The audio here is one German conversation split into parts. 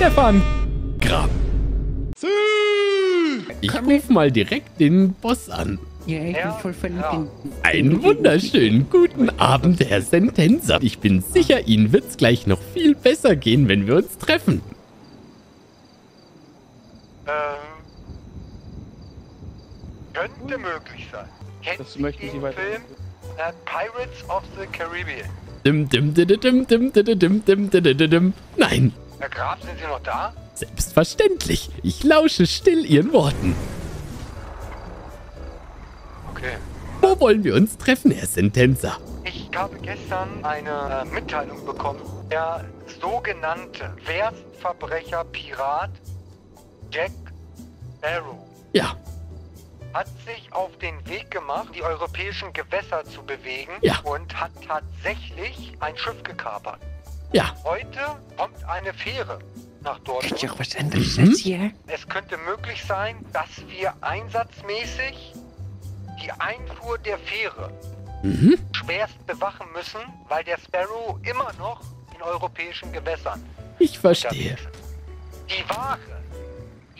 Stefan Grab. Ich ruf mal direkt den Boss an. Ja, ich bin voll verliebt. Einen wunderschönen guten Abend, Herr Sentenza. Ich bin sicher, Ihnen wird's gleich noch viel besser gehen, wenn wir uns treffen. Könnte möglich sein. Das möchte ich weiter. Film Pirates of the Caribbean. Nein. Herr Grab, sind Sie noch da? Selbstverständlich. Ich lausche still Ihren Worten. Okay. Wo wollen wir uns treffen, Herr Sentenza? Ich habe gestern eine Mitteilung bekommen. Der sogenannte Werstverbrecher Pirat Jack Arrow. Ja. Hat sich auf den Weg gemacht, die europäischen Gewässer zu bewegen. Ja. Und hat tatsächlich ein Schiff gekapert. Ja. Heute kommt eine Fähre nach Dortmund. Ist ja was anderes hier. Es könnte möglich sein, dass wir einsatzmäßig die Einfuhr der Fähre schwerst bewachen müssen, weil der Sparrow immer noch in europäischen Gewässern. Ich verstehe. Die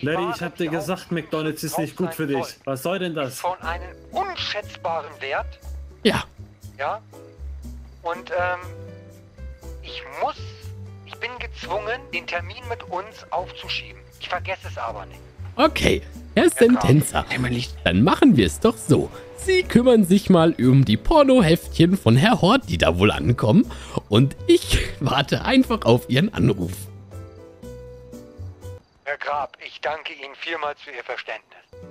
Larry, ich hab dir gesagt, McDonald's ist nicht gut für dich. Was soll denn das? Von einem unschätzbaren Wert. Ja. Ja. Und ich bin gezwungen, den Termin mit uns aufzuschieben. Ich vergesse es aber nicht. Okay, Herr Sentenza, dann machen wir es doch so. Sie kümmern sich mal um die Pornoheftchen von Herr Hort, die da wohl ankommen. Und ich warte einfach auf Ihren Anruf. Herr Grab, ich danke Ihnen vielmals für Ihr Verständnis.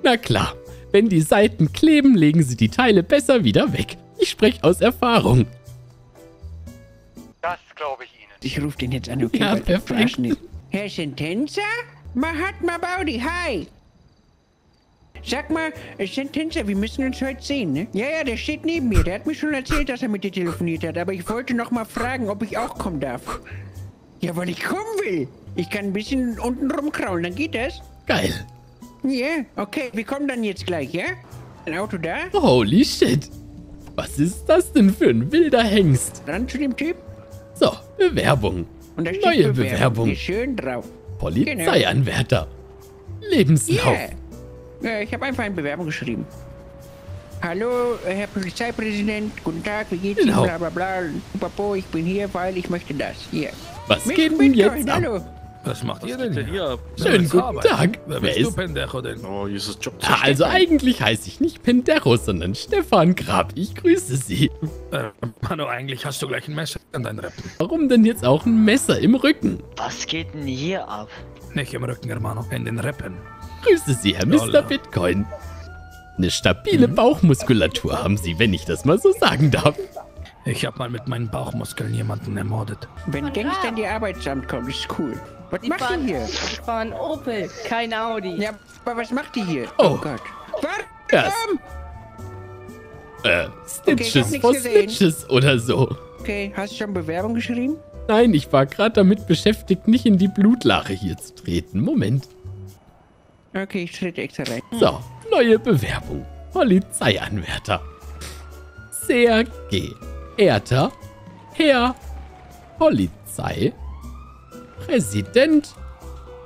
Na klar, wenn die Seiten kleben, legen Sie die Teile besser wieder weg. Ich spreche aus Erfahrung. Das glaube ich Ihnen. Ich rufe den jetzt an, okay? Ja, perfekt. Herr Sentenza? Mahatma Baudi, hi! Sag mal, Sentenza, wir müssen uns heute sehen, ne? Ja, ja, der steht neben mir. Der hat mir schon erzählt, dass er mit dir telefoniert hat. Aber ich wollte noch mal fragen, ob ich auch kommen darf. Ja, weil ich kommen will. Ich kann ein bisschen unten rumkraulen, dann geht das. Geil. Ja, yeah, okay, wir kommen dann jetzt gleich, ja? Ein Auto da? Holy shit. Was ist das denn für ein wilder Hengst? Ran zu dem Typ. So, Bewerbung. Und da steht neue Bewerbung. Schön drauf. Polizeianwärter. Genau. Lebenslauf. Yeah. Ich habe einfach eine Bewerbung geschrieben. Hallo, Herr Polizeipräsident. Guten Tag, wie geht's Ihnen? Bla bla bla. Papo, ich bin hier, weil ich möchte das. Hier. Was geht denn jetzt ab? Hallo. Was macht ihr denn hier? Schönen guten Tag. Wer ist du Penderro denn? Oh, Jesus, Job. Also eigentlich heiße ich nicht Penderro, sondern Stefan Grab. Ich grüße Sie. Manu, eigentlich hast du gleich ein Messer an deinen Rippen. Warum denn jetzt auch ein Messer im Rücken? Was geht denn hier ab? Nicht im Rücken, Hermano, in den Rippen. Grüße Sie, Herr Mr. Bitcoin. Eine stabile Bauchmuskulatur haben Sie, wenn ich das mal so sagen darf. Ich hab mal mit meinen Bauchmuskeln jemanden ermordet. Wenn Gangster in die Arbeitsamt kommt, ist cool. Was macht ihr hier? Ich war ein Opel, kein Audi. Ja, aber was macht ihr hier? Oh Gott. Was? Stitches vor Stitches oder so. Okay, hast du schon Bewerbung geschrieben? Nein, ich war gerade damit beschäftigt, nicht in die Blutlache hier zu treten. Moment. Okay, ich trete extra rein. So, neue Bewerbung. Polizeianwärter. Sehr geehrter Herr Polizei. Präsident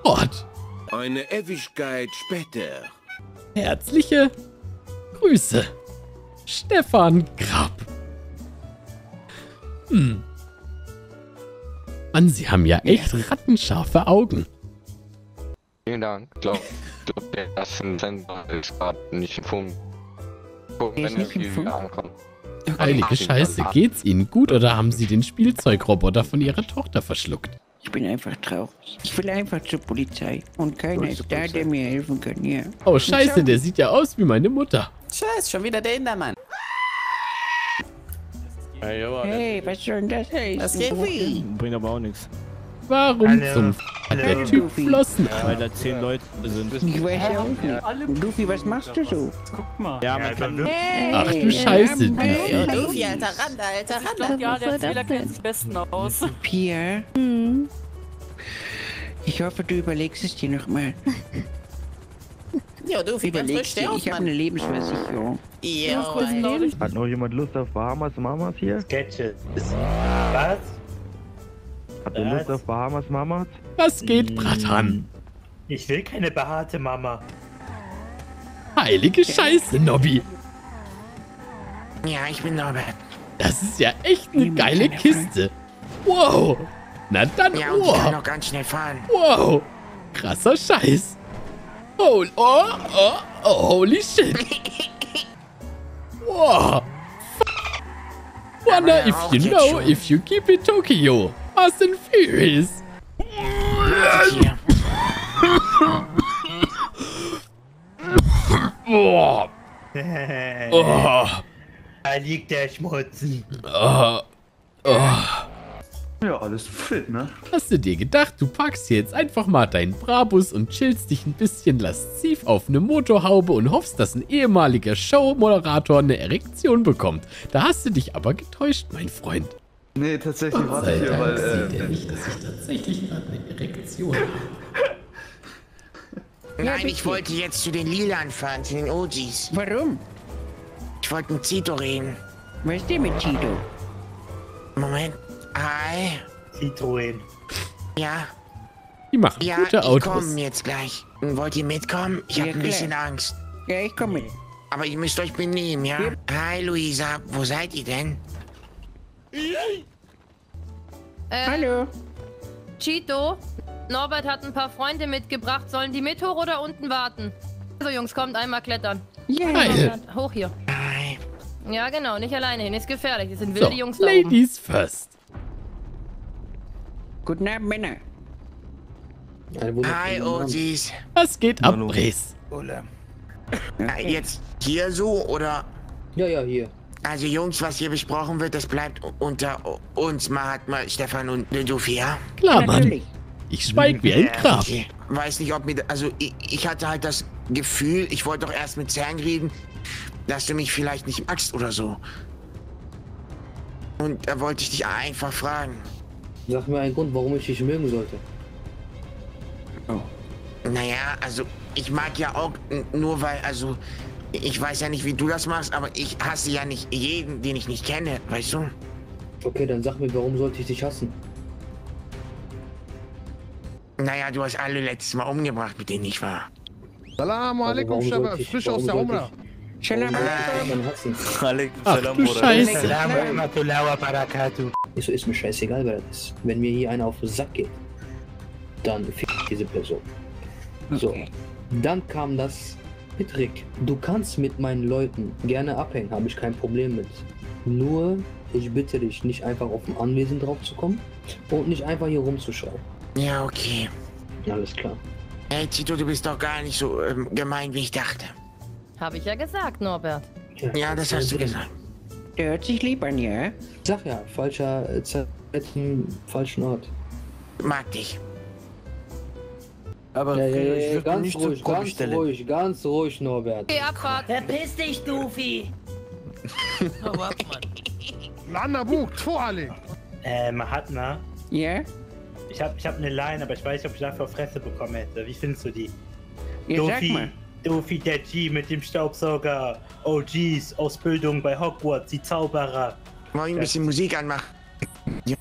Ort. Eine Ewigkeit später. Herzliche Grüße, Stefan Grab. Mann, Sie haben ja echt rattenscharfe Augen. Vielen Dank. Ich glaube, der Sender ist gerade nicht im Funk. Wenn er wieder ankommt. Heilige Scheiße, geht's Ihnen gut oder haben Sie den Spielzeugroboter von Ihrer Tochter verschluckt? Ich bin einfach traurig. Ich will einfach zur Polizei. Und keiner ist da, der mir helfen kann, ja. Oh, scheiße, der sieht ja aus wie meine Mutter. Scheiße, schon wieder der Hintermann. Hey, was soll denn das heißen? Das geht wie? Bringt aber auch nichts. Warum zum hat der Typ Flossen? Weil da 10 Leute sind. Ich weiß ja auch nicht. Doofi, was machst du so? Guck mal. Ja, man kann... Ach du Scheiße, Doofi. Doofi, alter Randal, alter Randal. Ja, der Fehler kennt am besten aus. Pierre. Ich hoffe, du überlegst es dir nochmal. Ja, Doofi, überlegst dir. Ich habe eine Lebensversicherung. Ja, hat noch jemand Lust auf Bahamas Mamas hier? Sketches. Was? Du Lust auf Bahamas, Mama? Was geht, Bratan? Ich will keine behaarte Mama. Heilige Scheiße, Nobby. Ja, ich bin Norbert. Das ist ja echt eine geile Kiste. Wow. Na dann, ja, wow. Ich kann noch ganz schnell fahren. Wow. Krasser Scheiß. Oh, oh, oh, oh, holy shit. Wow. Wonder if you know, if you keep it Tokyo. Fast and Furious. Oh. Oh. Da liegt der Schmutz. Oh. Oh. Ja, alles fit, ne? Hast du dir gedacht, du packst hier jetzt einfach mal deinen Brabus und chillst dich ein bisschen lasziv auf eine Motorhaube und hoffst, dass ein ehemaliger Showmoderator eine Erektion bekommt. Da hast du dich aber getäuscht, mein Freund. Nee, tatsächlich war ich hier, weil... sieht er nicht, dass ich tatsächlich gerade eine Erektion habe. Nein, ich wollte jetzt zu den Lilan fahren, zu den OGs. Warum? Ich wollte mit Tito reden. Was ist denn mit Tito? Moment. Hi. Citroen. Ja. Die machen gute Autos. Ja, die kommen jetzt gleich. Wollt ihr mitkommen? Ich hab ein bisschen Angst. Ja, ich komme mit. Aber ihr müsst euch benehmen, ja? Hi, Luisa. Wo seid ihr denn? Hallo. Chito, Norbert hat ein paar Freunde mitgebracht. Sollen die mit hoch oder unten warten? Also, Jungs, kommt einmal klettern. Yeah. Hoch hier. Hi. Ja, genau. Nicht alleine hin. Ist gefährlich. Das sind wilde Jungs da oben. Ladies first. Guten Abend, Männer. Hi, OGs. Was geht ab, Bres? Jetzt hier so, oder? Ja, ja, hier. Also, Jungs, was hier besprochen wird, das bleibt unter uns, Mahatma, Stefan und Doofi, ja? Klar, Mann. Ich schweig wie ein Grab. Ich weiß nicht, ob mir... Also, ich hatte halt das Gefühl, ich wollte doch erst mit Zern reden, dass du mich vielleicht nicht magst oder so. Und da wollte ich dich einfach fragen. Sag mir einen Grund, warum ich dich mögen sollte. Oh. Naja, also ich mag ja auch nur weil, also ich weiß ja nicht, wie du das machst, aber ich hasse ja nicht jeden, den ich nicht kenne, weißt du? Okay, dann sag mir, warum sollte ich dich hassen? Naja, du hast alle letztes Mal umgebracht, mit denen ich war. Salam alaikum, Shabab, frisch aus der Umrah. Salam alaikum. Ach du Scheiße. So ist mir scheißegal, wer das ist. Wenn mir hier einer auf den Sack geht, dann fick ich diese Person. So, dann kam das mit Rick. Du kannst mit meinen Leuten gerne abhängen, habe ich kein Problem mit. Nur, ich bitte dich, nicht einfach auf dem Anwesen drauf zu kommen und nicht einfach hier rumzuschreien. Ja, okay. Alles klar. Hey, Tito, du bist doch gar nicht so gemein, wie ich dachte. Habe ich ja gesagt, Norbert. Ja, das hast du gesagt. Der hört sich lieb an, ja? Sag ja, falscher falschen Ort. Mag dich. Aber ich würde nicht ruhig, so ganz ruhig, Norbert. Okay, Abfahrt. Verpiss dich, Doofi. Hau ab, Mann. Mahatma. Ja? Ich hab eine Line, aber ich weiß nicht, ob ich dafür Fresse bekommen hätte. Wie findest du die? Doofi. Doofi, der G mit dem Staubsauger. OGs, Ausbildung bei Hogwarts, die Zauberer. Wollen wir ein bisschen Musik anmachen? Ja,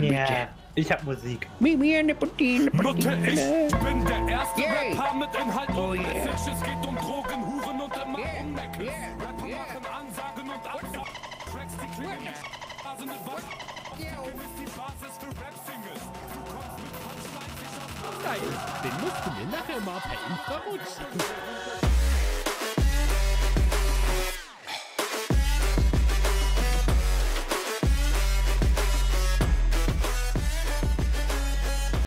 bitte. Ich hab Musik. Mutter, ich bin der erste Rapper mit Inhalt und Message. Es geht um Drogen, Huren und immer Unmeckel. Rapper machen Ansagen und Abfall. Tracks, die klingen nicht. Also mit Wolf. Du bist die Basis für Rap-Singles. Du kommst mit Punchlines, ich hab... Nein, den musst du mir nachher mal per Infrarot schicken.